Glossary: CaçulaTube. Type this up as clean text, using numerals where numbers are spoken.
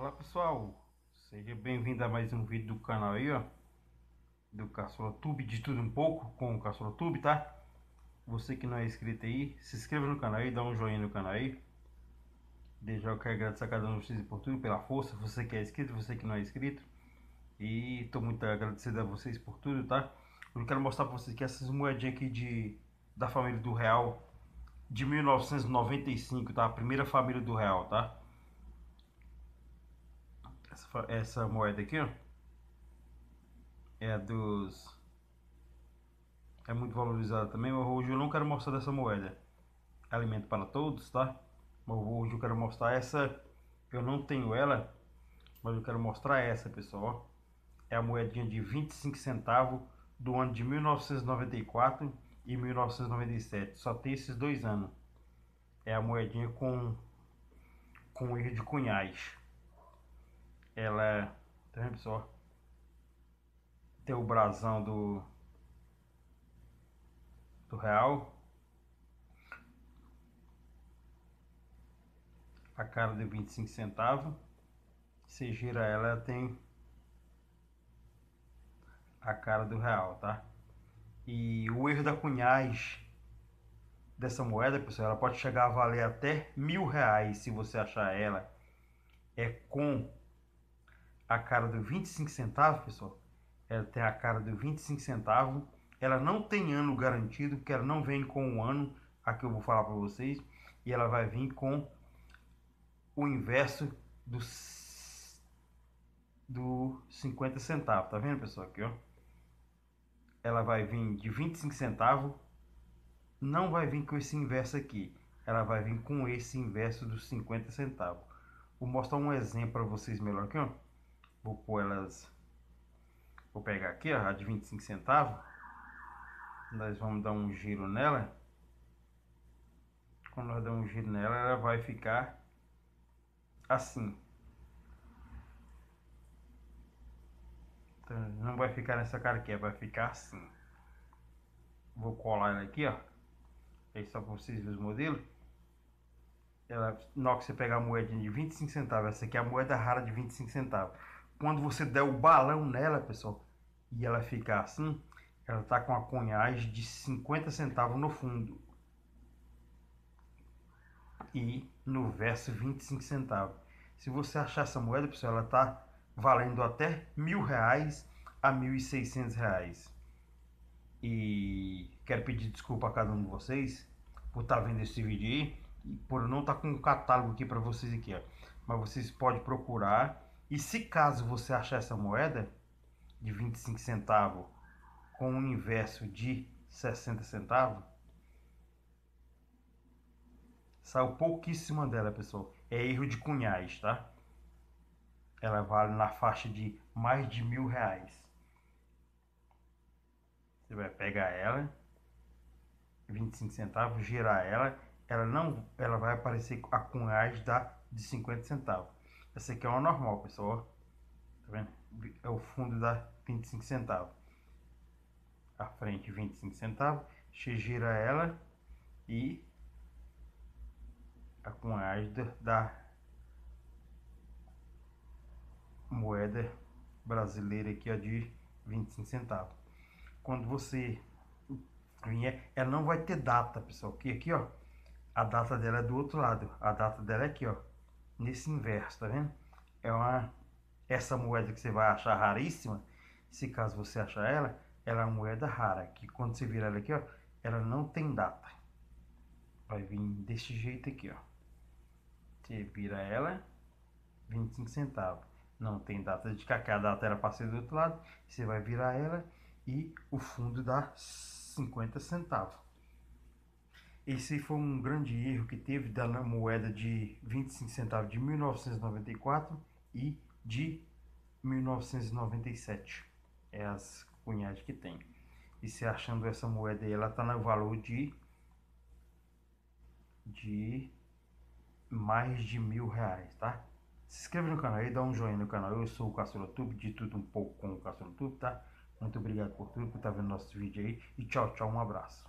Olá pessoal, seja bem-vindo a mais um vídeo do canal aí, ó, do CaçulaTube, de tudo um pouco com o CaçulaTube, tá? Você que não é inscrito aí, se inscreva no canal aí, dá um joinha no canal aí. Desde já eu quero agradecer a cada um de vocês por tudo, pela força, você que é inscrito, você que não é inscrito. E tô muito agradecido a vocês por tudo, tá? Eu quero mostrar pra vocês que essas moedinhas aqui da família do real de 1995, tá? A primeira família do real, tá? Essa moeda aqui, ó, é muito valorizada também, mas hoje eu não quero mostrar dessa moeda. Alimento para todos, tá? Mas hoje eu quero mostrar essa, eu não tenho ela, mas eu quero mostrar essa, pessoal. É a moedinha de 25 centavos do ano de 1994 e 1997. Só tem esses dois anos. É a moedinha com erro de cunhais. Ela, tá vendo, pessoal? Tem o brasão do real. A cara de 25 centavos. Você gira ela, ela tem a cara do real, tá? E o erro da cunhagem dessa moeda, pessoal, ela pode chegar a valer até R$1.000 se você achar ela. É com a cara do 25 centavos, pessoal. Ela tem a cara do 25 centavos. Ela não tem ano garantido, porque ela não vem com um ano. Aqui eu vou falar para vocês. E ela vai vir com o inverso do 50 centavos, tá vendo, pessoal? Aqui, ó, ela vai vir de 25 centavos, não vai vir com esse inverso aqui, ela vai vir com esse inverso dos 50 centavos. Vou mostrar um exemplo para vocês melhor aqui, ó. Vou pôr elas, vou pegar aqui, ó, a de 25 centavos, nós vamos dar um giro nela. Quando nós damos um giro nela, ela vai ficar assim. Não vai ficar nessa cara aqui, vai ficar assim. Vou colar ela aqui, ó. É só para vocês verem os modelos. Ela, na hora que você pegar a moedinha de 25 centavos, essa aqui é a moeda rara de 25 centavos. Quando você der o balão nela, pessoal, e ela ficar assim, ela tá com a cunhagem de 50 centavos no fundo. E no verso 25 centavos. Se você achar essa moeda, pessoal, ela tá valendo até R$1.000 a R$1.600. E quero pedir desculpa a cada um de vocês por estar vendo esse vídeo aí e por não estar com um catálogo aqui para vocês aqui, ó. Mas vocês podem procurar, e se caso você achar essa moeda de 25 centavos com um inverso de 60 centavos, saiu pouquíssima dela, pessoal. É erro de cunhais, tá? Ela vale na faixa de mais de R$1.000. Você vai pegar ela, 25 centavos, girar ela, ela vai aparecer a cunhagem de 50 centavos. Essa aqui é uma normal, pessoal. Tá vendo? É o fundo da 25 centavos. A frente 25 centavos, você gira ela e a cunhagem da moeda brasileira aqui, ó, de 25 centavos. Quando você vier, ela não vai ter data, pessoal, que aqui, ó, a data dela é do outro lado, a data dela é aqui, ó, nesse inverso, tá vendo? É uma, essa moeda que você vai achar raríssima, se caso você achar ela, ela é uma moeda rara, que quando você virar ela aqui, ó, ela não tem data, vai vir desse jeito aqui, ó, você vira ela, 25 centavos. Não tem data de cacá, a data era para ser do outro lado. Você vai virar ela e o fundo dá 50 centavos. Esse foi um grande erro que teve da moeda de 25 centavos de 1994 e de 1997. É as cunhagens que tem. E se achando essa moeda aí, ela está no valor de mais de R$1.000, tá? Se inscreva no canal aí, dá um joinha no canal. Eu sou o CaçulaTube, de tudo um pouco com o CaçulaTube, tá? Muito obrigado por tudo, por estar vendo nosso vídeo aí. E tchau, tchau, um abraço.